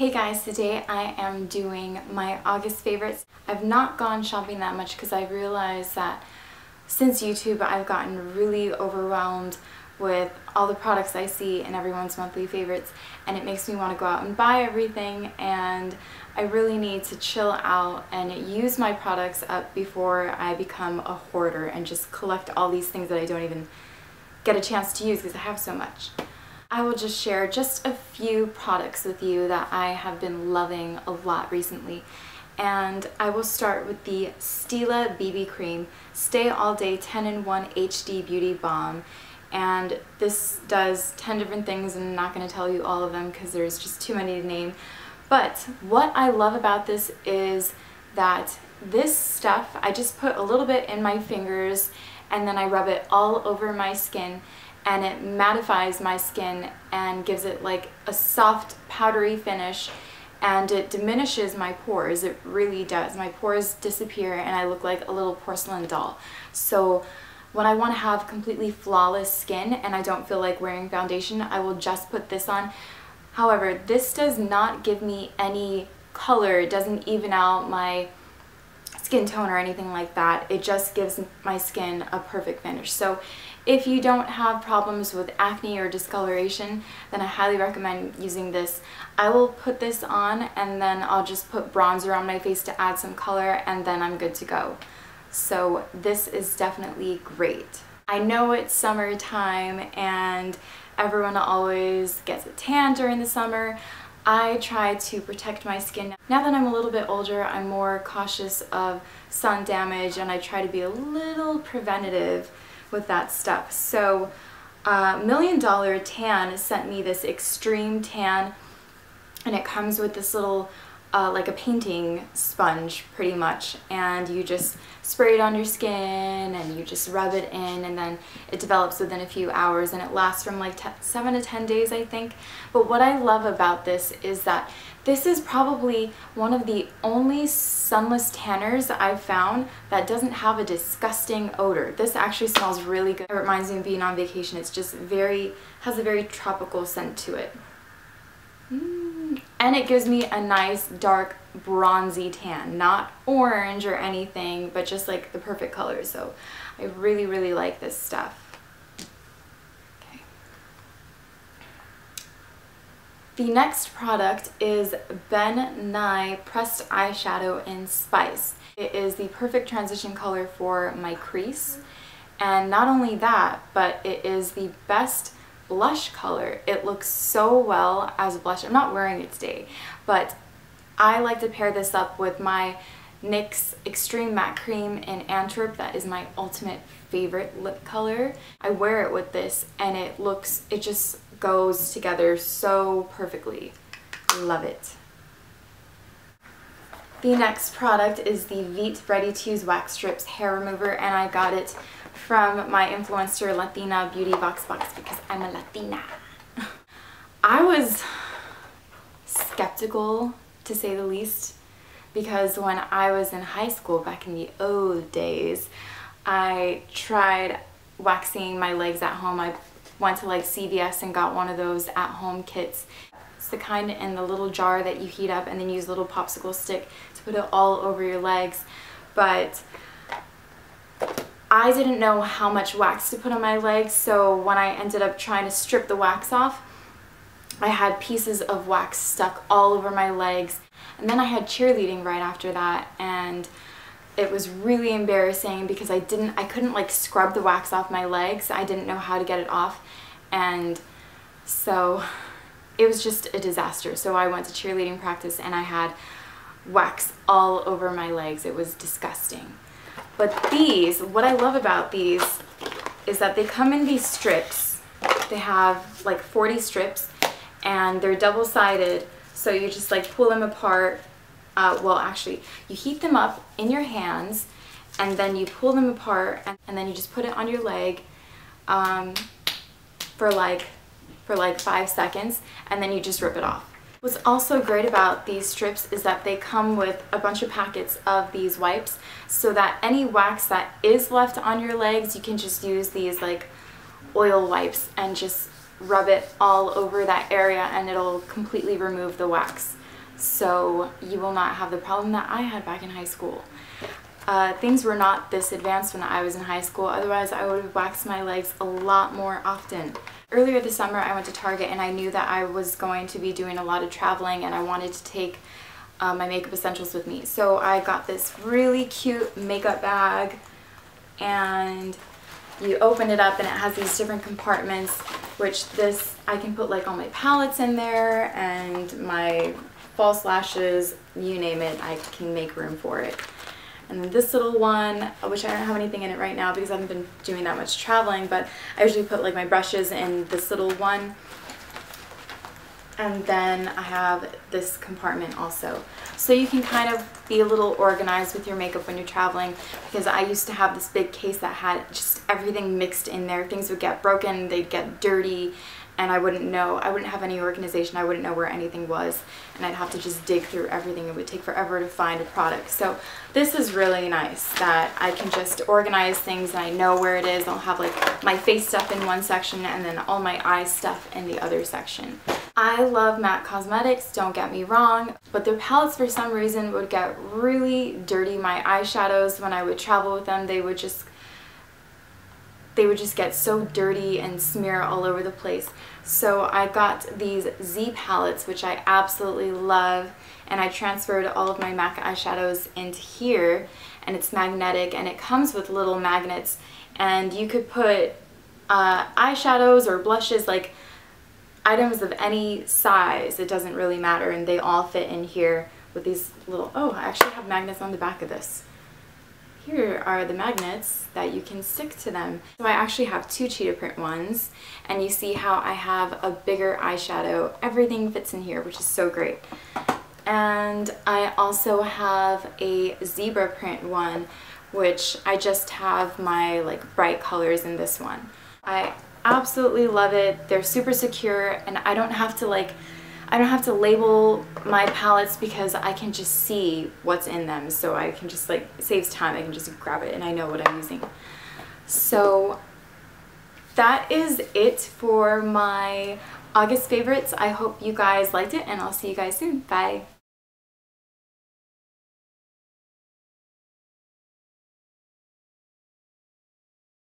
Hey guys, today I am doing my August favorites. I've not gone shopping that much because I realized that since YouTube I've gotten really overwhelmed with all the products I see in everyone's monthly favorites, and it makes me want to go out and buy everything, and I really need to chill out and use my products up before I become a hoarder and just collect all these things that I don't even get a chance to use because I have so much. I will just share just a few products with you that I have been loving a lot recently. And I will start with the Stila BB Cream Stay All Day 10-in-1 HD Beauty Balm. And this does 10 different things, and I'm not going to tell you all of them because there's just too many to name. But what I love about this is that this stuff, I just put a little bit in my fingers and then I rub it all over my skin, and it mattifies my skin and gives it like a soft powdery finish, and it diminishes my pores. It really does. My pores disappear and I look like a little porcelain doll. So when I want to have completely flawless skin and I don't feel like wearing foundation, I will just put this on. However, this does not give me any color. It doesn't even out my skin tone or anything like that. It just gives my skin a perfect finish. So if you don't have problems with acne or discoloration, then I highly recommend using this. I will put this on and then I'll just put bronzer on my face to add some color, and then I'm good to go. So this is definitely great. I know it's summertime and everyone always gets a tan during the summer. I try to protect my skin. Now that I'm a little bit older, I'm more cautious of sun damage, and I try to be a little preventative with that stuff. So Million Dollar Tan sent me this Extreme Tan, and it comes with this little like a painting sponge pretty much, and you just spray it on your skin and you just rub it in, and then it develops within a few hours, and it lasts from like 7 to 10 days, I think. But what I love about this is that this is probably one of the only sunless tanners I've found that doesn't have a disgusting odor. This actually smells really good. It reminds me of being on vacation. It's just has a very tropical scent to it. And it gives me a nice dark bronzy tan, not orange or anything, but just like the perfect color. So I really, really like this stuff. Okay. The next product is Ben Nye Pressed Eyeshadow in Spice. It is the perfect transition color for my crease. And not only that, but it is the best blush color. It looks so well as a blush. I'm not wearing it today, but I like to pair this up with my NYX Extreme Matte Cream in Antwerp. That is my ultimate favorite lip color. I wear it with this and it just goes together so perfectly. Love it. The next product is the Veet Ready to Use Wax Strips Hair Remover, and I got it from my influencer Latina Beauty Box because I'm a Latina. I was skeptical, to say the least, because when I was in high school back in the old days, I tried waxing my legs at home. I went to like CVS and got one of those at-home kits. It's the kind in the little jar that you heat up and then use a little popsicle stick to put it all over your legs. But I didn't know how much wax to put on my legs, so when I ended up trying to strip the wax off, I had pieces of wax stuck all over my legs. And then I had cheerleading right after that, and it was really embarrassing because I couldn't like scrub the wax off my legs. I didn't know how to get it off, and so it was just a disaster. So I went to cheerleading practice and I had wax all over my legs. It was disgusting. But these, what I love about these is that they come in these strips. They have like 40 strips and they're double-sided. So you just like pull them apart. Well, actually, you heat them up in your hands and then you pull them apart, and then you just put it on your leg for like 5 seconds, and then you just rip it off. What's also great about these strips is that they come with a bunch of packets of these wipes, so that any wax that is left on your legs, you can just use these like oil wipes and just rub it all over that area, and it'll completely remove the wax. so you will not have the problem that I had back in high school. Things were not this advanced when I was in high school, otherwise I would have waxed my legs a lot more often. Earlier this summer I went to Target and I knew that I was going to be doing a lot of traveling and I wanted to take my makeup essentials with me. So I got this really cute makeup bag, and you open it up and it has these different compartments, which this, I can put like all my palettes in there and my false lashes, you name it, I can make room for it. And then this little one, which I don't have anything in it right now because I haven't been doing that much traveling, but I usually put like my brushes in this little one. And then I have this compartment also. So you can kind of be a little organized with your makeup when you're traveling, because I used to have this big case that had just everything mixed in there. Things would get broken, they'd get dirty, and I wouldn't know. I wouldn't have any organization. I wouldn't know where anything was, and I'd have to just dig through everything. It would take forever to find a product. So this is really nice that I can just organize things and I know where it is. I'll have like my face stuff in one section and then all my eye stuff in the other section. I love MAC cosmetics, don't get me wrong, but their palettes for some reason would get really dirty. My eyeshadows, when I would travel with them, they would just get so dirty and smear all over the place. So I got these Z Palettes, which I absolutely love, and I transferred all of my MAC eyeshadows into here, and it's magnetic and it comes with little magnets, and you could put eyeshadows or blushes, like items of any size, it doesn't really matter, and they all fit in here with these little, oh, I actually have magnets on the back of this. Here are the magnets that you can stick to them. So I actually have two cheetah print ones, and you see how I have a bigger eyeshadow. Everything fits in here, which is so great. And I also have a zebra print one, which I just have my like bright colors in this one. I absolutely love it. They're super secure, and I don't have to label my palettes because I can just see what's in them, so I can just like, it saves time, I can just grab it and I know what I'm using. So that is it for my August favorites. I hope you guys liked it, and I'll see you guys soon. Bye.